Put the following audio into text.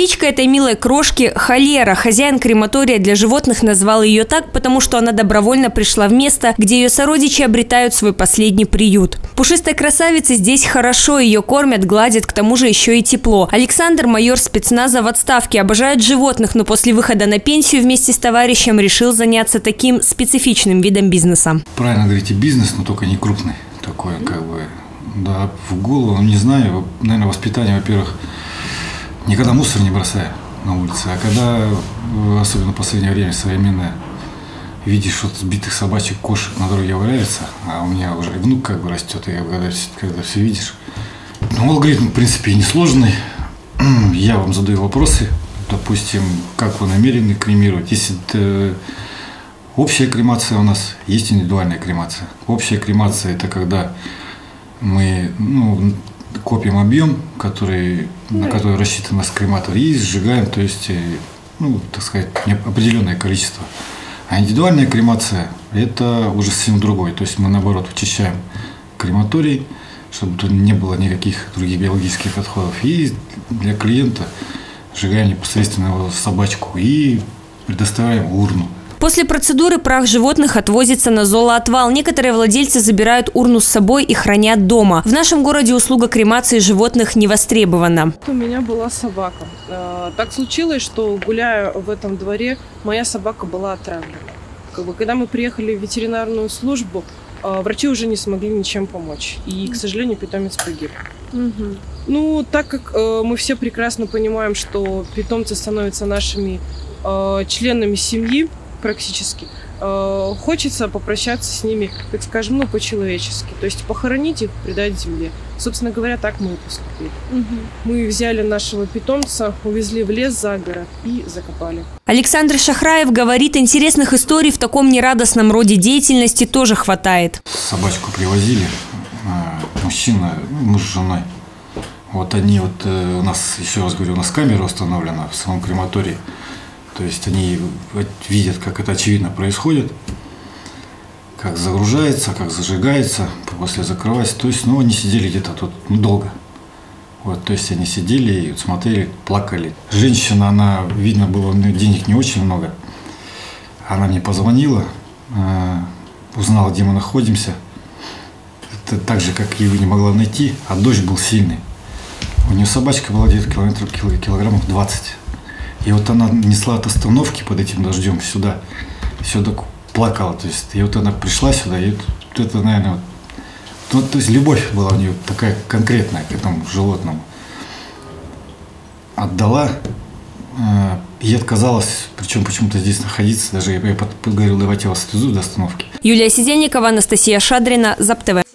Кличка этой милой крошки – Холера. Хозяин крематория для животных назвал ее так, потому что она добровольно пришла в место, где ее сородичи обретают свой последний приют. Пушистой красавице здесь хорошо, ее кормят, гладят, к тому же еще и тепло. Александр – майор спецназа в отставке, обожает животных, но после выхода на пенсию вместе с товарищем решил заняться таким специфичным видом бизнеса. Правильно говорите, бизнес, но только не крупный. Такое, как бы, да, в голову, не знаю, наверное, воспитание, во-первых, никогда мусор не бросаю на улице, а когда, особенно в последнее время, современное, видишь вот сбитых собачек, кошек на дороге валяются, а у меня уже внук как бы растет, и когда все видишь. Ну, алгоритм, в принципе, несложный. Я вам задаю вопросы, допустим, как вы намерены кремировать. Если это общая кремация у нас, есть индивидуальная кремация. Общая кремация – это когда мы, ну, копим объем, который, на который рассчитан наш крематор, и сжигаем, то есть, ну, так сказать, определенное количество. А индивидуальная кремация – это уже совсем другое. То есть мы, наоборот, очищаем крематорий, чтобы тут не было никаких других биологических отходов. И для клиента сжигаем непосредственно его собачку и предоставляем урну. После процедуры прах животных отвозится на золоотвал. Некоторые владельцы забирают урну с собой и хранят дома. В нашем городе услуга кремации животных не востребована. У меня была собака. Так случилось, что, гуляя в этом дворе, моя собака была отравлена. Когда мы приехали в ветеринарную службу, врачи уже не смогли ничем помочь. И, к сожалению, питомец погиб. Угу. Ну, так как мы все прекрасно понимаем, что питомцы становятся нашими членами семьи, практически, хочется попрощаться с ними, так скажем, ну, по-человечески. То есть похоронить их, предать земле. Собственно говоря, так мы и поступили. Угу. Мы взяли нашего питомца, увезли в лес за город и закопали. Александр Шахраев говорит, интересных историй в таком нерадостном роде деятельности тоже хватает. Собачку привозили, мужчина, муж с женой. Вот они вот, у нас, еще раз говорю, у нас камера установлена в самом крематории. То есть они видят, как это очевидно происходит, как загружается, как зажигается, после закрывается. То есть, ну, они сидели где-то тут долго. Вот, то есть они сидели и смотрели, плакали. Женщина, она, видно было, денег не очень много. Она мне позвонила, узнала, где мы находимся. Это так же, как ее не могла найти, а дождь был сильный. У нее собачка была где-то килограммов 20. И вот она несла от остановки под этим дождем сюда плакала. То есть, и вот она пришла сюда, и вот это, наверное, вот, то есть любовь была у нее такая конкретная к этому животному. Отдала, ей отказалась, причем почему-то здесь находиться, даже я говорил, давайте я вас отвезу до остановки. Юлия Сизенникова, Анастасия Шадрина, ЗабТВ.